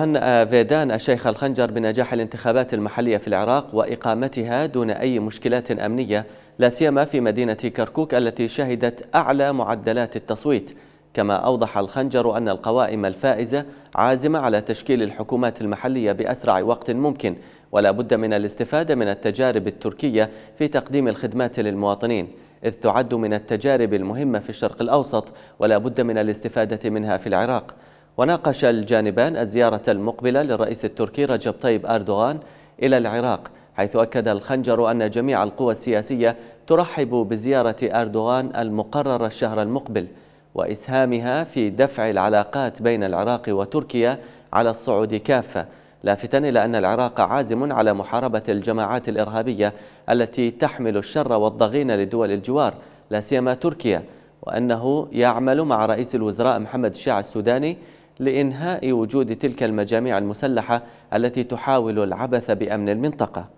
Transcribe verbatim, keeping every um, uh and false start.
أن فيدان الشيخ الخنجر بنجاح الانتخابات المحلية في العراق وإقامتها دون أي مشكلات أمنية، لا سيما في مدينة كركوك التي شهدت أعلى معدلات التصويت. كما أوضح الخنجر أن القوائم الفائزة عازمة على تشكيل الحكومات المحلية بأسرع وقت ممكن، ولا بد من الاستفادة من التجارب التركية في تقديم الخدمات للمواطنين، إذ تعد من التجارب المهمة في الشرق الأوسط ولا بد من الاستفادة منها في العراق. وناقش الجانبان الزيارة المقبلة للرئيس التركي رجب طيب أردوغان إلى العراق، حيث أكد الخنجر أن جميع القوى السياسية ترحب بزيارة أردوغان المقررة الشهر المقبل وإسهامها في دفع العلاقات بين العراق وتركيا على الصعود كافة، لافتا إلى أن العراق عازم على محاربة الجماعات الإرهابية التي تحمل الشر والضغينة لدول الجوار، لا سيما تركيا، وأنه يعمل مع رئيس الوزراء محمد شياع السوداني لإنهاء وجود تلك المجاميع المسلحة التي تحاول العبث بأمن المنطقة.